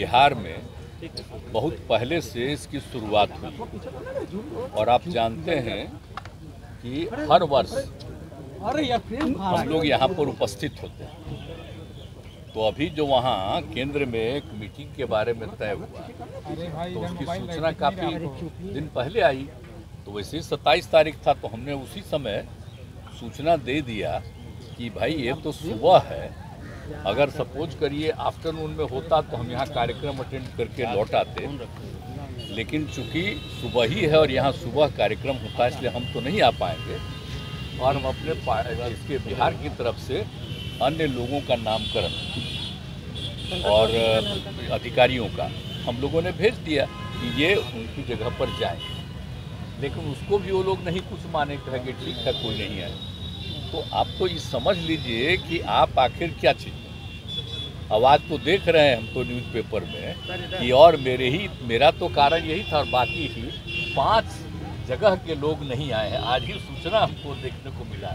बिहार में बहुत पहले से इसकी शुरुआत हुई और आप जानते हैं कि हर वर्ष हम लोग यहाँ पर उपस्थित होते हैं। तो अभी जो वहाँ केंद्र में एक मीटिंग के बारे में तय हुआ तो उसकी सूचना काफ़ी दिन पहले आई, तो वैसे ही 27 तारीख था तो हमने उसी समय सूचना दे दिया कि भाई ये तो सुबह है, अगर सपोज करिए आफ्टरनून में होता तो हम यहाँ कार्यक्रम अटेंड करके लौट आते, लेकिन चूँकि सुबह ही है और यहाँ सुबह कार्यक्रम होता है इसलिए हम तो नहीं आ पाएंगे और हम अपने इसके बिहार की तरफ से अन्य लोगों का नामकरण और अधिकारियों का हम लोगों ने भेज दिया कि ये उनकी जगह पर जाए, लेकिन उसको भी वो लोग नहीं कुछ माने, कहेंगे ठीक है कोई नहीं आए। तो आप तो ये समझ लीजिए कि आप आखिर क्या चीज़ आवाज़ तो देख रहे हैं हम तो न्यूज़पेपर में कि और मेरा तो कारण यही था और बाकी ही 5 जगह के लोग नहीं आए हैं। आज ही सूचना हमको देखने को मिला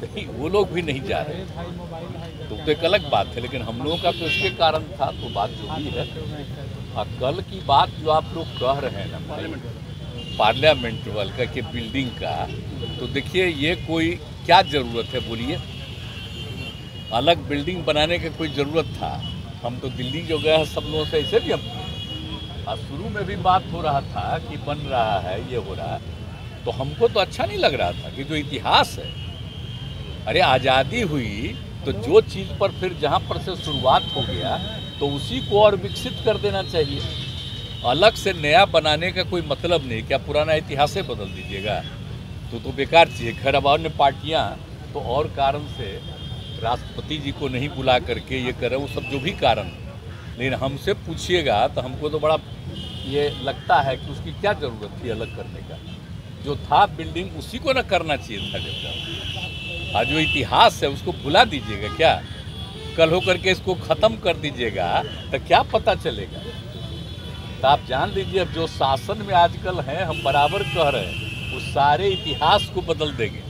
नहीं, वो लोग भी नहीं जा रहे तो एक अलग बात है, लेकिन हम लोगों का तो इसके कारण था। तो बात जो भी है और कल की बात जो आप लोग कह रहे हैं ना पार्लियामेंट वाल का कि बिल्डिंग का, तो देखिए ये कोई क्या ज़रूरत है, बोलिए अलग बिल्डिंग बनाने की कोई ज़रूरत था? हम तो दिल्ली जो गए हैं सब लोगों से ऐसे भी हम और शुरू में भी बात हो रहा था कि बन रहा है ये हो रहा है, तो हमको तो अच्छा नहीं लग रहा था कि जो इतिहास है, अरे आज़ादी हुई तो जो चीज़ पर फिर जहाँ पर से शुरुआत हो गया तो उसी को और विकसित कर देना चाहिए, अलग से नया बनाने का कोई मतलब नहीं। क्या पुराना इतिहास बदल दीजिएगा तो बेकार चाहिए। खैर ने पार्टियाँ तो और कारण से राष्ट्रपति जी को नहीं बुला करके ये करें, वो सब जो भी कारण, लेकिन हमसे पूछिएगा तो हमको तो बड़ा ये लगता है कि उसकी क्या ज़रूरत थी अलग करने का, जो था बिल्डिंग उसी को ना करना चाहिए था। जब आज जो इतिहास है उसको भुला दीजिएगा, क्या कल हो करके इसको ख़त्म कर दीजिएगा तो क्या पता चलेगा। तो आप जान लीजिए अब जो शासन में आजकल है, हम बराबर कह रहे हैं, वो सारे इतिहास को बदल देंगे,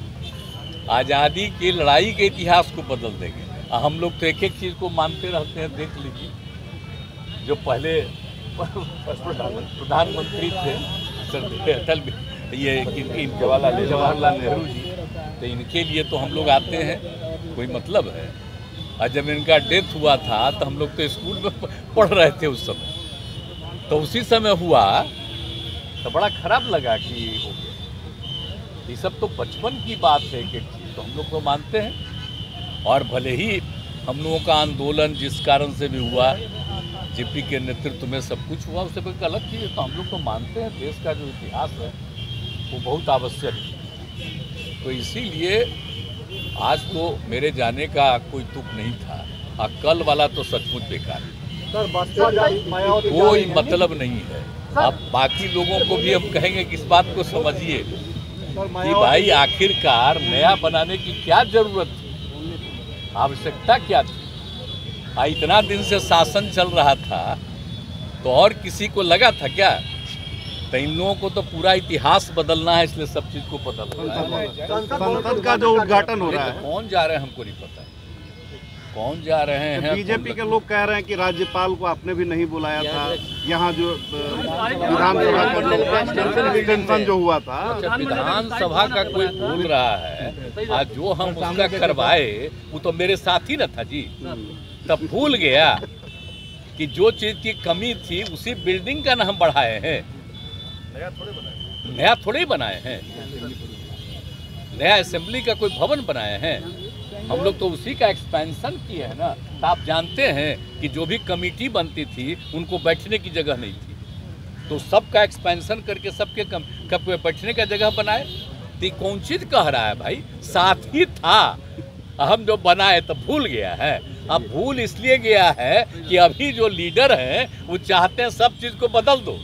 आज़ादी की लड़ाई के इतिहास को बदल देंगे। हम लोग तो एक एक चीज़ को मानते रहते हैं, देख लीजिए जो पहले प्रधानमंत्री थे अटल ये जवाहरलाल नेहरू जी, तो इनके लिए तो हम लोग आते हैं, कोई मतलब है? और जब इनका डेथ हुआ था तो हम लोग तो स्कूल में पढ़ रहे थे उस समय, तो उसी समय हुआ तो बड़ा खराब लगा कि हो गया। ये सब तो बचपन की बात है, एक एक चीज़ तो हम लोग को मानते हैं। और भले ही हम लोगों का आंदोलन जिस कारण से भी हुआ, जेपी के नेतृत्व में सब कुछ हुआ, उससे कोई अलग चीज़ है, तो हम लोग को मानते हैं देश का जो इतिहास है वो बहुत आवश्यक है। तो इसीलिए आज तो मेरे जाने का कोई तुक नहीं था और कल वाला तो सचमुच बेकार है, कोई मतलब नहीं है। अब बाकी लोगों को भी हम कहेंगे कि इस बात को समझिए कि भाई आखिरकार नया बनाने की क्या जरूरत थी, आवश्यकता क्या थी? इतना दिन से शासन चल रहा था तो और किसी को लगा था क्या? तो इन लोगों को तो पूरा इतिहास बदलना है, इसलिए सब चीज़ को पता संसद का जो उद्घाटन हो रहा है, कौन जा रहे हैं हमको नहीं पता है, कौन जा रहे हैं। बीजेपी के लोग कह रहे हैं कि राज्यपाल को आपने भी नहीं बुलाया था, यहाँ जो विधानसभा जो हुआ था, विधानसभा का कोई बोल रहा है, आज जो हम उसका करवाए वो तो मेरे साथ ही न था जी, तब भूल गया कि जो चीज़ की कमी थी उसी बिल्डिंग का ना हम बढ़ाए हैं, नया थोड़े ही बनाए हैं, नया असेंबली का कोई भवन बनाए हैं, हम लोग तो उसी का एक्सपेंशन किया है ना। तो आप जानते हैं कि जो भी कमेटी बनती थी उनको बैठने की जगह नहीं थी, तो सबका एक्सपेंशन करके सबके कब बैठने का जगह बनाए, तो कौन चीज़ कह रहा है भाई? साथ ही था, हम जो बनाए तो भूल गया है। अब भूल इसलिए गया है कि अभी जो लीडर हैं वो चाहते हैं सब चीज़ को बदल दो।